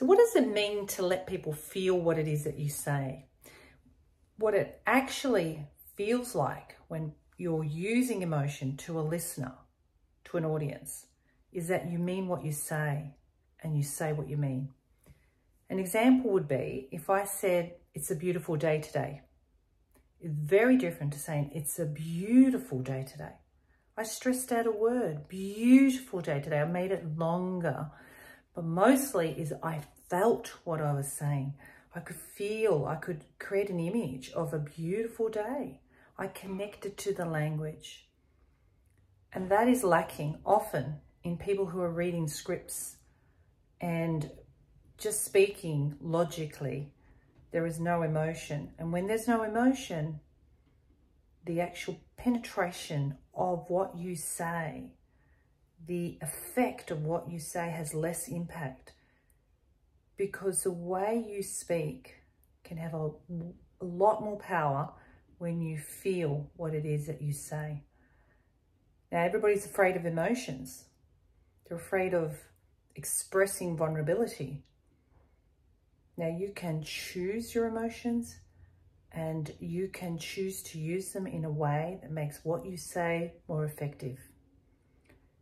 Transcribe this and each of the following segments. So what does it mean to let people feel what it is that you say? What it actually feels like when you're using emotion to a listener, to an audience, is that you mean what you say and you say what you mean. An example would be if I said, it's a beautiful day today. It's very different to saying, it's a beautiful day today. I stressed out a word, beautiful day today. I made it longer, but mostly is I felt what I was saying. I could feel, I could create an image of a beautiful day. I connected to the language. And that is lacking often in people who are reading scripts and just speaking logically. There is no emotion. And when there's no emotion, the actual penetration of what you say, the effect of what you say has less impact, because the way you speak can have a lot more power when you feel what it is that you say. Now, everybody's afraid of emotions. They're afraid of expressing vulnerability. Now, you can choose your emotions and you can choose to use them in a way that makes what you say more effective.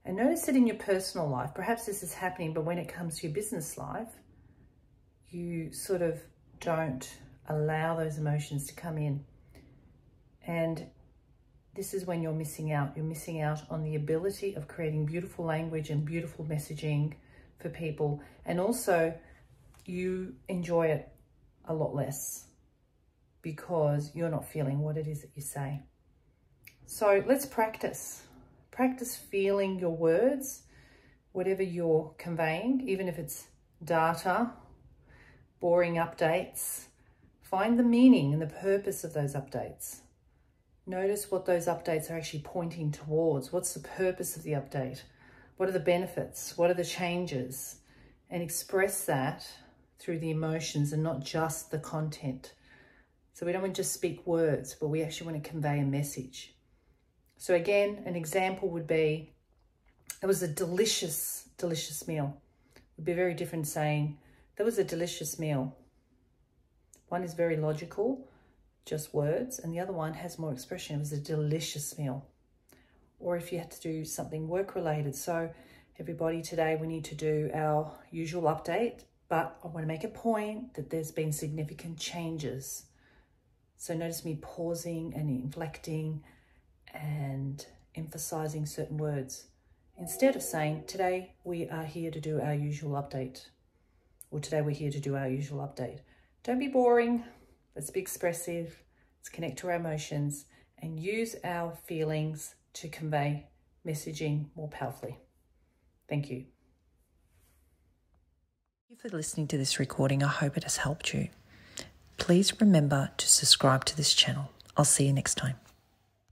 And notice it in your personal life. Perhaps this is happening, but when it comes to your business life, you sort of don't allow those emotions to come in. And this is when you're missing out. You're missing out on the ability of creating beautiful language and beautiful messaging for people. And also, you enjoy it a lot less because you're not feeling what it is that you say. So let's practice. Practice feeling your words, whatever you're conveying, even if it's data, boring updates. Find the meaning and the purpose of those updates. Notice what those updates are actually pointing towards. What's the purpose of the update? What are the benefits? What are the changes? And express that through the emotions and not just the content. So we don't want to just speak words, but we actually want to convey a message. So again, an example would be, it was a delicious, delicious meal. It would be very different saying, that was a delicious meal. One is very logical, just words, and the other one has more expression. It was a delicious meal. Or if you had to do something work-related. So everybody, today we need to do our usual update, but I want to make a point that there's been significant changes. So notice me pausing and inflecting and emphasizing certain words. Instead of saying, today we are here to do our usual update, or today we're here to do our usual update. Don't be boring. Let's be expressive. Let's connect to our emotions and use our feelings to convey messaging more powerfully. Thank you. Thank you for listening to this recording. I hope it has helped you. Please remember to subscribe to this channel. I'll see you next time.